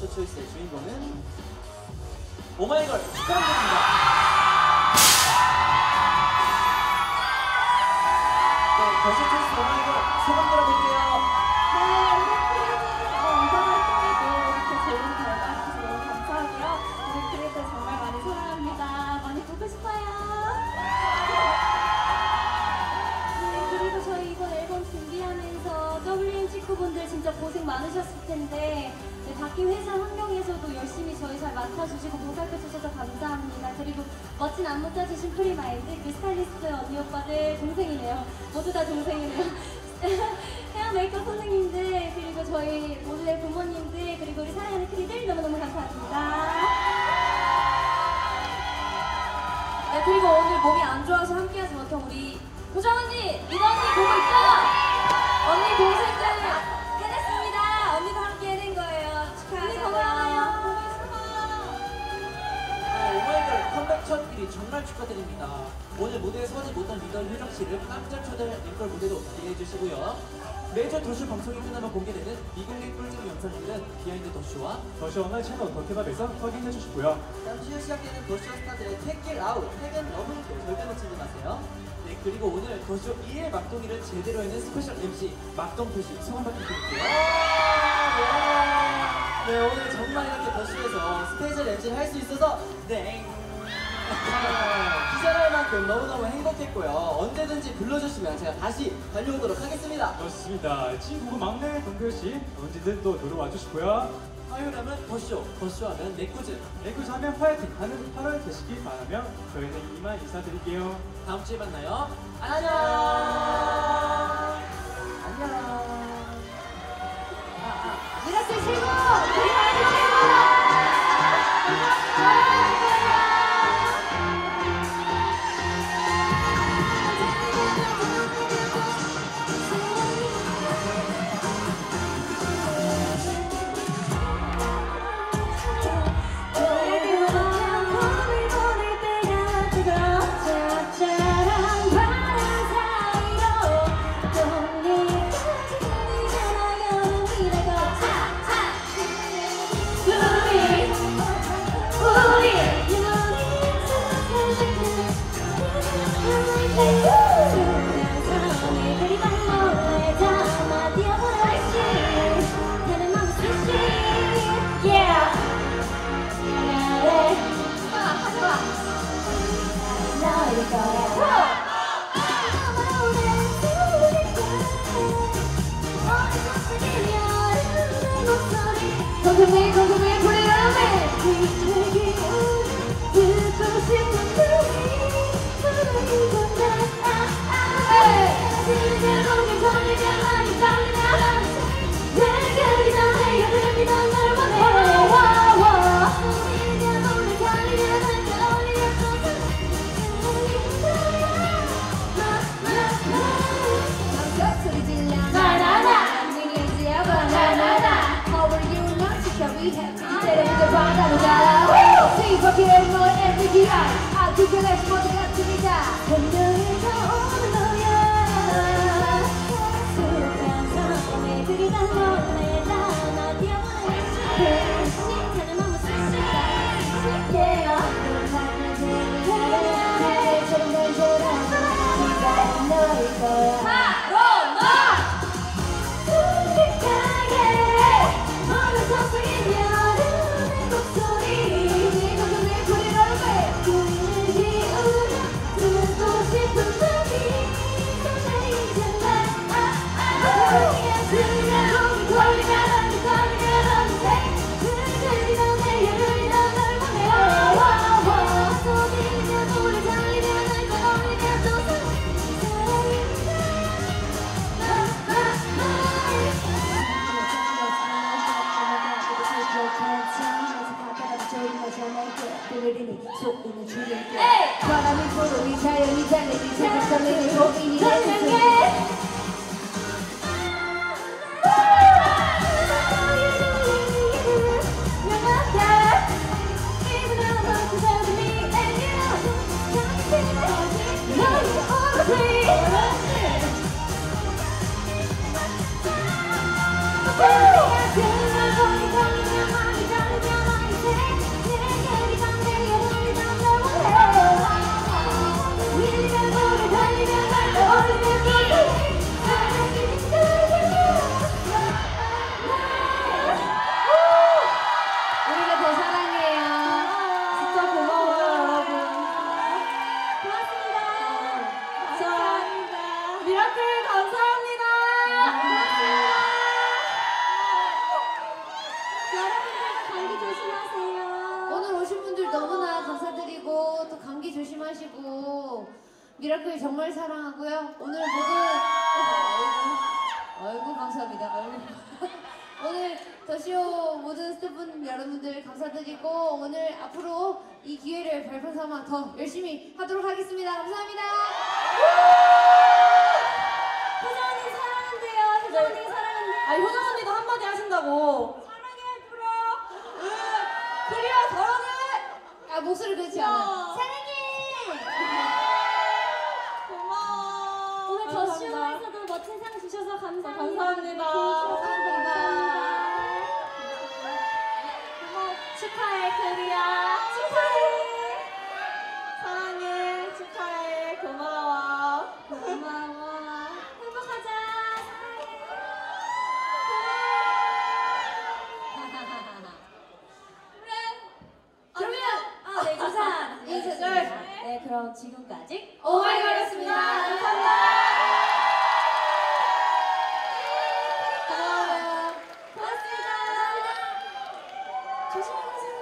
더쇼 초이스의 주인공은 오마이걸 축하드립니다. 네, 더쇼 초이스 오마이걸 소감 들어볼게요. 네, 오늘 이상한 팀에도 이렇게 좋은 결과 주셔서 너무 감사하고요. 우리 그래도 정말 많이 사랑합니다. 많이 보고 싶어요. 네, 그리고 저희 이번 앨범 준비하면서 WM 식구분들 진짜 고생 많으셨을 텐데 바뀐 회사 환경에서도 열심히 저희 잘 맡아주시고 보살펴주셔서 감사합니다. 그리고 멋진 안무 짜주신 프리마인드, 그 스타일리스트 언니 오빠들 동생이네요. 모두 다 동생이네요. 헤어 메이크업 선생님들, 그리고 저희 몰래 부모님들, 그리고 우리 사랑하는 크리들 너무너무 감사합니다. 네, 그리고 오늘 몸이 안 좋아서 함께하지 못한 우리 고정 언니, 리더 언니 보고 있죠? 언니 동생들 정말 축하드립니다. 오늘 무대에 서지 못한 리더 효정씨를 깜짝 초대할 앵콜 무대도 기대해주시고요. 매주 더쇼 방송이 끝나면 공개되는 비글리꿀집 영상들은 비하인드 더쇼와 더쇼 오마이 채널 더케밥에서 확인해주시고요. 잠시 후 시작되는 더쇼 스타들의 택길 아웃, 택은 러브도 절대 놓치지 마세요. 네, 그리고 오늘 더쇼 2일 막동이를 제대로 해는 스페셜 MC 막동도시 소감받겠습니다. 네, 오늘 정말 이렇게 더쇼에서 스페셜 MC를 할 수 있어서 네. 기절할 만큼 너무너무 행복했고요. 언제든지 불러주시면 제가 다시 달려오도록 하겠습니다. 좋습니다. 친구 막내 동표씨 언제든 또 들어와 주시고요. 화요일하면 더쇼, 더쇼하면 넥쿠즈, 넥쿠즈하면 화이팅 하는 8월 되시길 바라며 저희는 이만 인사드릴게요. 다음주에 만나요. 안녕. 안녕. 미라클 최고! 우리 마이크 최고! Woo! 감기 조심하세요. 오늘 오신 분들 너무나 감사드리고 또 감기 조심하시고 미라클 정말 사랑하고요. 오늘 모두 아이고 감사합니다. 오늘 더쇼 모든 스태프분 여러분들 감사드리고 오늘 앞으로 이 기회를 발판 삼아 더 열심히 하도록 하겠습니다. 감사합니다. 효정 언니 사랑한대요. 효정 언니 사랑한대요. 아니 효정 언니도 한마디 하신다고. 사랑해 프로. 그래요 사랑해. 아 목소리 그렇지 않아. 사랑해. 고마워. 오늘 더쇼에서도 멋진 상 주셔서 감사합니다. 감사합니다. 축하해 클리아 축하해 사랑해 축하해 고마워 고마워 행복하자 사랑해 그래 그러면 네 인사 인사들 네 그럼 지금까지 오마이걸이었습니다. 감사합니다. 고마워요 고맙습니다. 조심히 가세요.